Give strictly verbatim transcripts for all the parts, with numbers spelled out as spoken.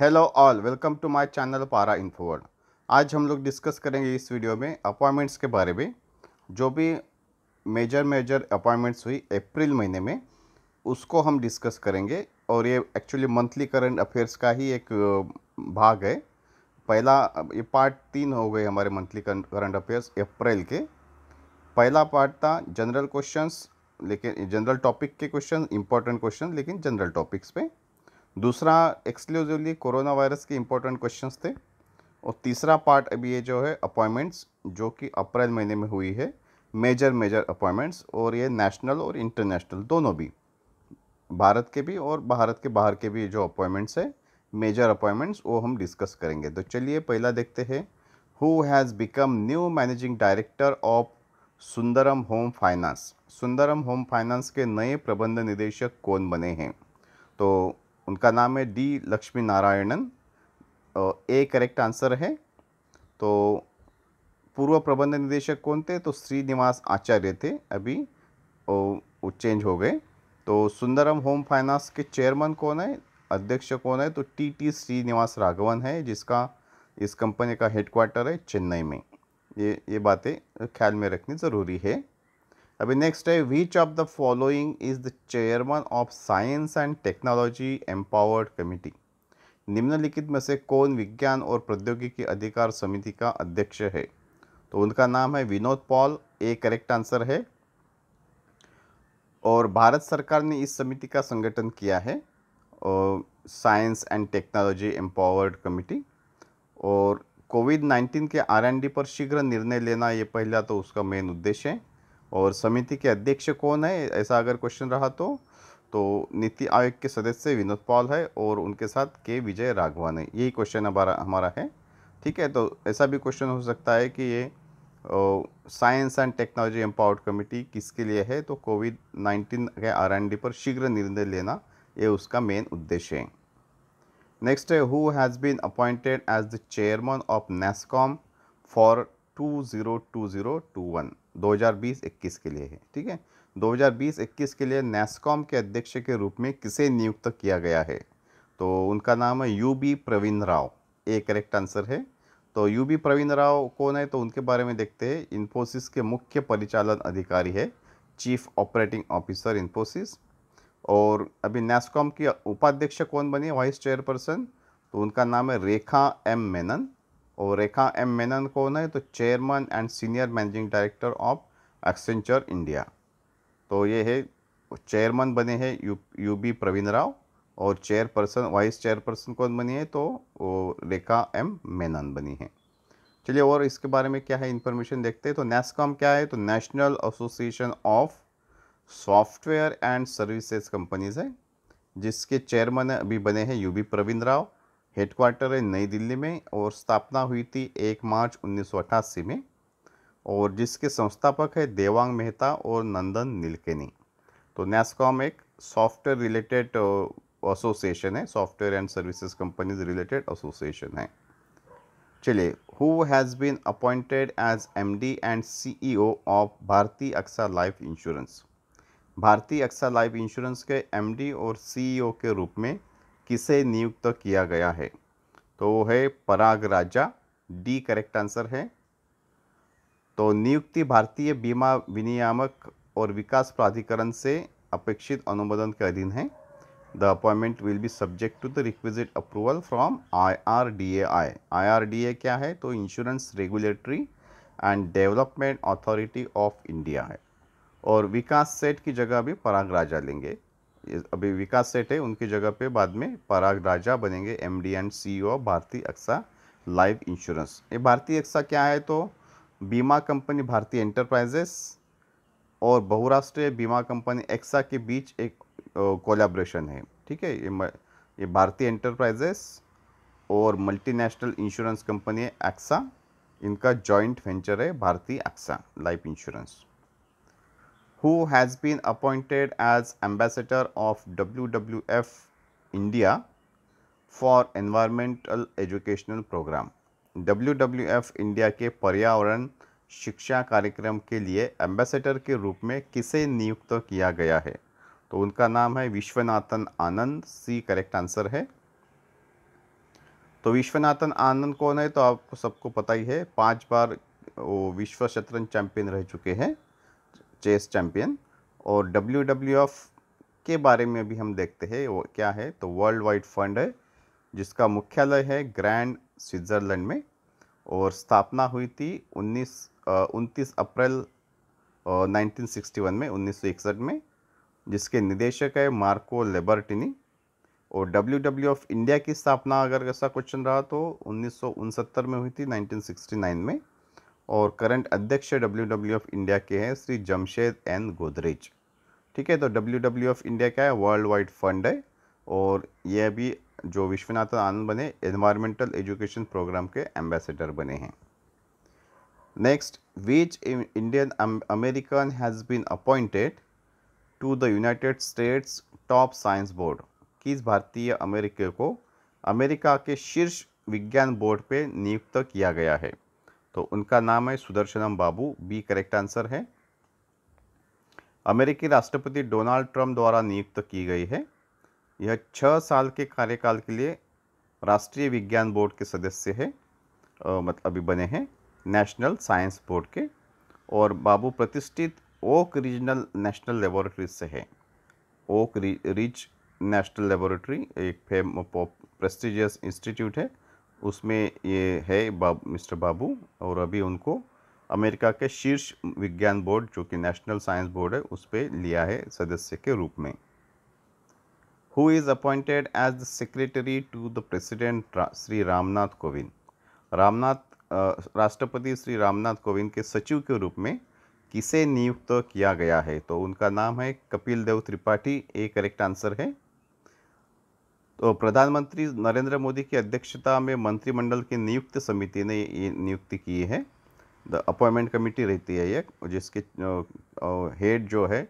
Hello all, welcome to my channel पारा info world. आज हम लोग डिस्कस करेंगे इस वीडियो में अपॉइंटमेंट्स के बारे में। जो भी मेजर मेजर अपॉइंटमेंट्स हुई अप्रैल महीने में उसको हम डिस्कस करेंगे, और ये एक्चुअली मंथली करंट अफेयर्स का ही एक भाग है। पहला ये पार्ट तीन हो गए हमारे मंथली करंट अफेयर्स अप्रैल के। पहला पार्ट था जनरल क्वेश्चंस, लेकिन जनरल टॉपिक के क्वेश्चन, इंपॉर्टेंट क्वेश्चन लेकिन जनरल टॉपिक्स पे। दूसरा एक्सक्लूसिवली कोरोना वायरस के इंपॉर्टेंट क्वेश्चंस थे। और तीसरा पार्ट अभी ये जो है अपॉइंटमेंट्स, जो कि अप्रैल महीने में हुई है, मेजर मेजर अपॉइंटमेंट्स, और ये नेशनल और इंटरनेशनल दोनों, भी भारत के भी और भारत के बाहर के भी जो अपॉइंटमेंट्स है, मेजर अपॉइंटमेंट्स, वो हम डिस्कस करेंगे। तो चलिए पहला देखते हैं, who has become new managing director of Sundaram home finance. Sundaram home finance के नए प्रबंध निदेशक कौन बने हैं? तो उनका नाम है D Lakshmi Narayanan. A correct answer है। तो पूर्व प्रबंध निदेशक कौन थे? तो श्रीनिवास आचार्य थे, अभी वो चेंज हो गए। तो सुंदरम होम फाइनेंस के चेयरमैन कौन है, अध्यक्ष कौन है? तो टी टी श्रीनिवास राघवन है, जिसका इस कंपनी का हेडक्वार्टर है चेन्नई में। ये ये बातें ख्याल में रखनी ज़रूरी है। अभी नेक्स्ट है, which of the following is the chairman of science and technology empowered committee. निम्नलिखित में से कौन विज्ञान और प्रौद्योगिकी अधिकार समिति का अध्यक्ष है? तो उनका नाम है Vinod Paul. A correct answer है। और भारत सरकार ने इस समिति का संगठन किया है, science and technology empowered committee. और कोविड नाइन्टीन के आर एन डी पर शीघ्र निर्णय लेना, ये पहला तो उसका मेन उद्देश्य है। और समिति के अध्यक्ष कौन है, ऐसा अगर क्वेश्चन रहा तो तो नीति आयोग के सदस्य विनोद पॉल है, और उनके साथ के विजय राघवन है। यही क्वेश्चन हमारा हमारा है, ठीक है। तो ऐसा भी क्वेश्चन हो सकता है कि ये science and technology empowered committee किसके लिए है? तो कोविड नाइन्टीन के आर एन डी पर शीघ्र निर्णय लेना, ये उसका मेन उद्देश्य है। नेक्स्ट है, who has been appointed as the chairman of NASSCOM for two thousand twenty to twenty one के लिए है, ठीक है। दो हज़ार बीस इक्कीस के लिए नैसकॉम के अध्यक्ष के रूप में किसे नियुक्त किया गया है? तो उनका नाम है U B Praveen Rao. A correct answer है। तो यू बी प्रवीण राव कौन है? तो उनके बारे में देखते हैं, इन्फोसिस के मुख्य परिचालन अधिकारी है, चीफ ऑपरेटिंग ऑफिसर इन्फोसिस। और अभी नैसकॉम की उपाध्यक्ष कौन बनी, वाइस चेयरपर्सन? तो उनका नाम है रेखा एम मेनन। और रेखा एम मेनन कौन है? तो chairman and senior managing director of Accenture India. तो ये है, चेयरमैन बने हैं U U B Praveen Rao, और चेयरपर्सन, वाइस चेयरपर्सन कौन बनी है? तो रेखा एम मेनन बनी है। चलिए और इसके बारे में क्या है इन्फॉर्मेशन देखते हैं। तो नैसकॉम क्या है? तो national association of software and services companies है, जिसके चेयरमैन अभी बने हैं यूबी प्रवीण राव। हेडक्वार्टर है नई दिल्ली में, और स्थापना हुई थी एक मार्च उन्नीस सौ अट्ठासी में, और जिसके संस्थापक है देवांग मेहता और नंदन नीलकेनी। तो नैसकॉम एक सॉफ्टवेयर रिलेटेड एसोसिएशन है, software and services companies related association है। चलिए, who has been appointed as M D and C E O of Bharti Axa life insurance. Bharti Axa life insurance के एमडी और सीईओ के रूप में किसे नियुक्त किया गया है? तो वो है Parag Raja. D correct answer है। तो नियुक्ति भारतीय बीमा विनियामक और विकास प्राधिकरण से अपेक्षित अनुमोदन के अधीन है। The appointment will be subject to the requisite approval from I R D A I. I R D A क्या है? तो insurance regulatory and development authority of India है। और विकास सेठ की जगह अभी पराग राजा लेंगे। अभी विकास सेठ है, उनकी जगह पे बाद में पराग राजा बनेंगे MD and CEO Bharti Axa life insurance. ये भारती अक्सा क्या है? तो बीमा कंपनी भारती एंटरप्राइजेस और बहुराष्ट्रीय बीमा कंपनी एक्सा के बीच एक कोलैबोरेशन है, ठीक है। ये ये भारती एंटरप्राइजेस और मल्टीनेशनल इंश्योरेंस कंपनी एक्सा, इनका जॉइंट वेंचर है Bharti Axa life insurance. Who has been appointed as ambassador of W W F India for environmental educational program। W W F India के पर्यावरण शिक्षा कार्यक्रम के लिए एम्बेसडर के रूप में किसे नियुक्त किया गया है? तो उनका नाम है Viswanathan Anand. C correct answer है। तो विश्वनाथन आनंद कौन है तो आपको सबको पता ही है, पांच बार वो विश्व शतरंज चैंपियन रह चुके हैं, चेस चैंपियन। और डब्ल्यू डब्ल्यू एफ के बारे में अभी हम देखते हैं वो क्या है, तो वर्ल्ड वाइड फंड है जिसका मुख्यालय है ग्रैंड स्विट्ज़रलैंड में, और स्थापना हुई थी उन्नीस उनतीस अप्रैल नाइनटीन सिक्सटी वन में उन्नीस सौ इकसठ में, जिसके निदेशक है मार्को लेबर्टिनी। और डब्ल्यू डब्ल्यू ऑफ इंडिया की स्थापना अगर ऐसा क्वेश्चन रहा तो उन्नीस सौ उनसत्तर में हुई थी नाइनटीन सिक्सटी नाइन में, और करंट अध्यक्ष डब्ल्यू डब्ल्यू ऑफ इंडिया के हैं श्री जमशेद एन गोदरेज। ठीक है, तो डब्ल्यू डब्ल्यू ऑफ इंडिया क्या है, वर्ल्ड वाइड फंड है, और यह भी जो विश्वनाथन आनंद बने एनवायरमेंटल एजुकेशन प्रोग्राम के एम्बेसडर बने हैं। Next, which Indian American has been appointed to the United States top science board, किस भारतीय अमेरिकी को अमेरिका के शीर्ष विज्ञान बोर्ड पे नियुक्त किया गया है, तो उनका नाम है Sudarshanam Babu, B correct answer है। अमेरिकी राष्ट्रपति डोनाल्ड ट्रंप द्वारा नियुक्त की गई है, यह छः साल के कार्यकाल के लिए राष्ट्रीय विज्ञान बोर्ड के सदस्य है, मतलब अभी बने हैं नेशनल साइंस बोर्ड के, और बाबू प्रतिष्ठित ओक रीजनल नेशनल लेबोरेटरी से है। ओक रिज नेशनल लेबोरेटरी एक फेम प्रेस्टिजियस इंस्टीट्यूट है, उसमें ये है बाब मिस्टर बाबू, और अभी उनको अमेरिका के शीर्ष विज्ञान बोर्ड जो कि नेशनल साइंस बोर्ड है उस पर लिया है सदस्य के रूप में। Who is appointed as the secretary to the president, Shri Ramnath Kovind, Ramnath राष्ट्रपति श्री रामनाथ कोविंद के सचिव के रूप में किसे नियुक्त किया गया है, तो उनका नाम है Kapil Dev Tripathi, A correct answer है। तो प्रधानमंत्री नरेंद्र मोदी की अध्यक्षता में मंत्रिमंडल की नियुक्त समिति ने ये नियुक्ति की है, द अपॉइंटमेंट कमेटी रहती है ये, जिसके हेड जो है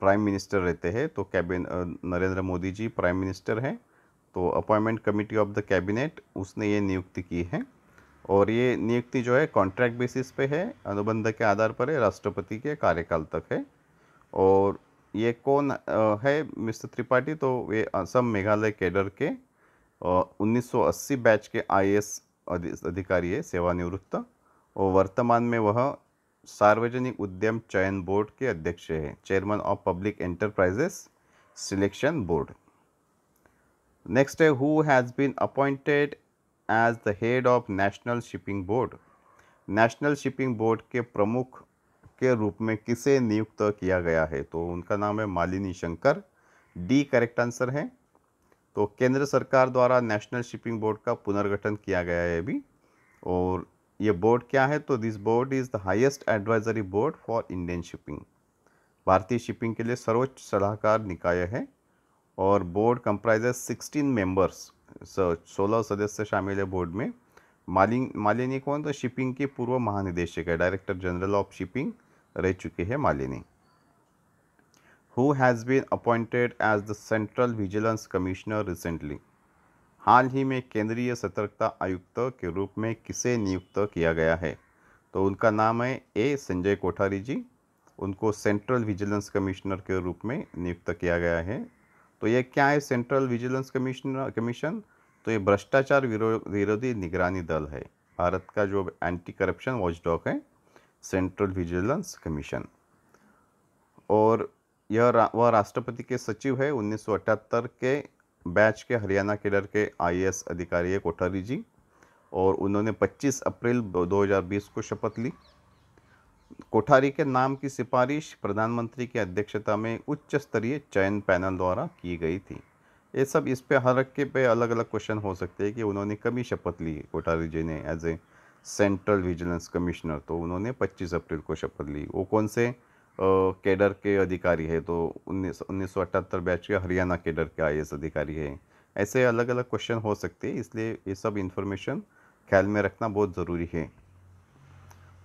प्राइम मिनिस्टर रहते हैं, तो cabin Narendra Modi ji prime minister हैं, तो appointment committee of the cabinet उसने ये नियुक्ति की है, और ये नियुक्ति जो है कॉन्ट्रैक्ट बेसिस पे है, अनुबंध के आधार पर है, राष्ट्रपति के कार्यकाल तक है। और ये कौन है मिस्टर त्रिपाठी, तो वे असम मेघालय कैडर के उन्नीस सौ अस्सी बैच के आई ए एस अधिकारी है सेवानिवृत्त, और वर्तमान में वह सार्वजनिक उद्यम चयन बोर्ड के अध्यक्ष हैं, chairman of public enterprises selection board. Next है, who has been appointed as the head of national shipping board, national shipping board के प्रमुख के रूप में किसे नियुक्त किया गया है, तो उनका नाम है Malini Shankar, D correct answer है। तो केंद्र सरकार द्वारा नेशनल शिपिंग बोर्ड का पुनर्गठन किया गया है अभी, और ये बोर्ड क्या है, तो this board is the highest advisory board for Indian shipping, भारतीय शिपिंग के लिए सर्वोच्च सलाहकार निकाय है, और बोर्ड कंप्राइजेस सिक्सटीन मेंबर्स, सोलह सदस्य शामिल है बोर्ड में। मालिन मालिनी कौन, तो शिपिंग की पूर्व महानिदेशक है, डायरेक्टर जनरल ऑफ शिपिंग रह चुके हैं Malini. Who has been appointed as the central vigilance commissioner recently, हाल ही में केंद्रीय सतर्कता आयुक्त के रूप में किसे नियुक्त किया गया है, तो उनका नाम है ए संजय कोठारी जी, उनको सेंट्रल विजिलेंस कमिश्नर के रूप में नियुक्त किया गया है। तो ये क्या है सेंट्रल विजिलेंस कमिश्नर कमीशन, तो ये भ्रष्टाचार विरोधी निगरानी दल है, भारत का जो एंटी करप्शन वॉचडॉग है सेंट्रल विजिलेंस कमीशन, और यह रा, वह राष्ट्रपति के सचिव है, उन्नीस सौ अठहत्तर के बैच के हरियाणा केडर के आई ए एस अधिकारी है कोठारी जी, और उन्होंने पच्चीस अप्रैल दो हज़ार बीस को शपथ ली। कोठारी के नाम की सिफारिश प्रधानमंत्री की अध्यक्षता में उच्च स्तरीय चयन पैनल द्वारा की गई थी। ये सब इस पे हर रखे पे अलग अलग क्वेश्चन हो सकते हैं कि उन्होंने कभी शपथ ली कोठारी जी ने as a central vigilance commissioner, तो उन्होंने पच्चीस अप्रैल को शपथ ली, वो कौन से केडर के अधिकारी है, तो उन्नीस उन्नीस सौ अठहत्तर बैच के हरियाणा केडर के आई ए एस अधिकारी है। ऐसे अलग अलग क्वेश्चन हो सकते हैं, इसलिए ये सब इन्फॉर्मेशन ख्याल में रखना बहुत ज़रूरी है।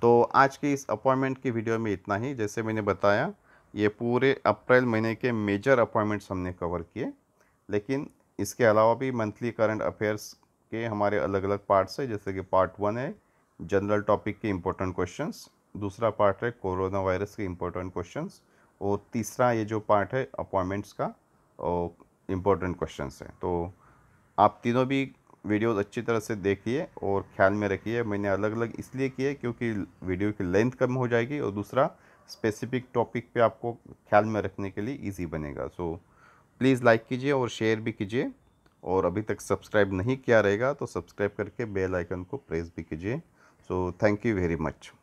तो आज की इस अपॉइंटमेंट की वीडियो में इतना ही। जैसे मैंने बताया ये पूरे अप्रैल महीने के मेजर अपॉइंटमेंट्स हमने कवर किए, लेकिन इसके अलावा भी मंथली करंट अफेयर्स के हमारे अलग अलग पार्ट्स है, जैसे कि पार्ट वन है जनरल टॉपिक के इम्पोर्टेंट क्वेश्चंस, दूसरा पार्ट है कोरोना वायरस के इम्पोर्टेंट क्वेश्चंस, और तीसरा ये जो पार्ट है अपॉइंटमेंट्स का और इम्पोर्टेंट क्वेश्चंस है। तो आप तीनों भी वीडियोस अच्छी तरह से देखिए और ख्याल में रखिए। मैंने अलग अलग इसलिए किए क्योंकि वीडियो की लेंथ कम हो जाएगी और दूसरा स्पेसिफिक टॉपिक पे आपको ख्याल में रखने के लिए इजी बनेगा। सो प्लीज़ लाइक कीजिए और शेयर भी कीजिए, और अभी तक सब्सक्राइब नहीं किया रहेगा तो सब्सक्राइब करके बेल आइकन को प्रेस भी कीजिए। So thank you very much.